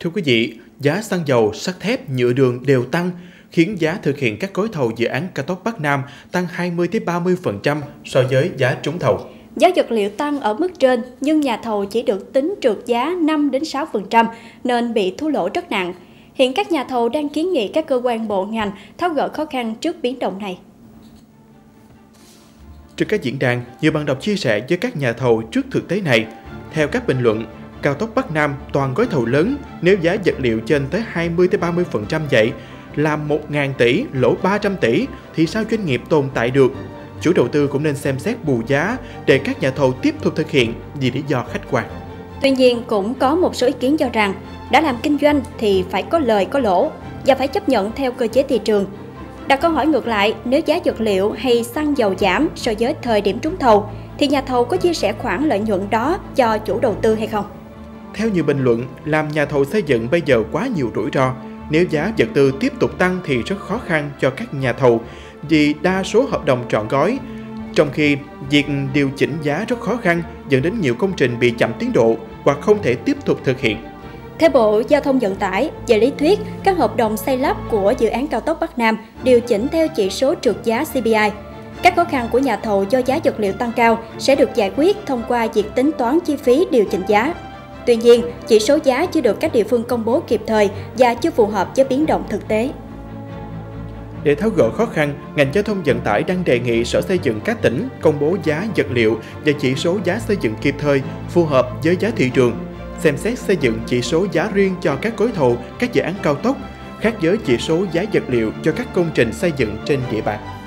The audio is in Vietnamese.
Thưa quý vị, giá xăng dầu, sắt thép, nhựa đường đều tăng, khiến giá thực hiện các gói thầu dự án cao tốc Bắc Nam tăng 20–30% so với giá trúng thầu. Giá vật liệu tăng ở mức trên, nhưng nhà thầu chỉ được tính trượt giá 5–6% nên bị thua lỗ rất nặng. Hiện các nhà thầu đang kiến nghị các cơ quan bộ ngành tháo gỡ khó khăn trước biến động này. Trên các diễn đàn, nhiều bạn đọc chia sẻ với các nhà thầu trước thực tế này. Theo các bình luận, cao tốc Bắc Nam toàn gói thầu lớn, nếu giá vật liệu trên tới 20–30% vậy, là 1.000 tỷ, lỗ 300 tỷ thì sao doanh nghiệp tồn tại được? Chủ đầu tư cũng nên xem xét bù giá để các nhà thầu tiếp tục thực hiện vì lý do khách quan. Tuy nhiên, cũng có một số ý kiến cho rằng đã làm kinh doanh thì phải có lời có lỗ và phải chấp nhận theo cơ chế thị trường. Đặt câu hỏi ngược lại, nếu giá vật liệu hay xăng dầu giảm so với thời điểm trúng thầu thì nhà thầu có chia sẻ khoản lợi nhuận đó cho chủ đầu tư hay không? Theo nhiều bình luận, làm nhà thầu xây dựng bây giờ quá nhiều rủi ro. Nếu giá vật tư tiếp tục tăng thì rất khó khăn cho các nhà thầu vì đa số hợp đồng trọn gói, trong khi việc điều chỉnh giá rất khó khăn dẫn đến nhiều công trình bị chậm tiến độ hoặc không thể tiếp tục thực hiện. Theo Bộ Giao thông Vận tải, về lý thuyết, các hợp đồng xây lắp của dự án cao tốc Bắc Nam điều chỉnh theo chỉ số trượt giá CPI. Các khó khăn của nhà thầu do giá vật liệu tăng cao sẽ được giải quyết thông qua việc tính toán chi phí điều chỉnh giá. Tuy nhiên, chỉ số giá chưa được các địa phương công bố kịp thời và chưa phù hợp với biến động thực tế. Để tháo gỡ khó khăn, ngành giao thông vận tải đang đề nghị Sở Xây dựng các tỉnh công bố giá vật liệu và chỉ số giá xây dựng kịp thời, phù hợp với giá thị trường. Xem xét xây dựng chỉ số giá riêng cho các gói thầu, các dự án cao tốc, khác với chỉ số giá vật liệu cho các công trình xây dựng trên địa bàn.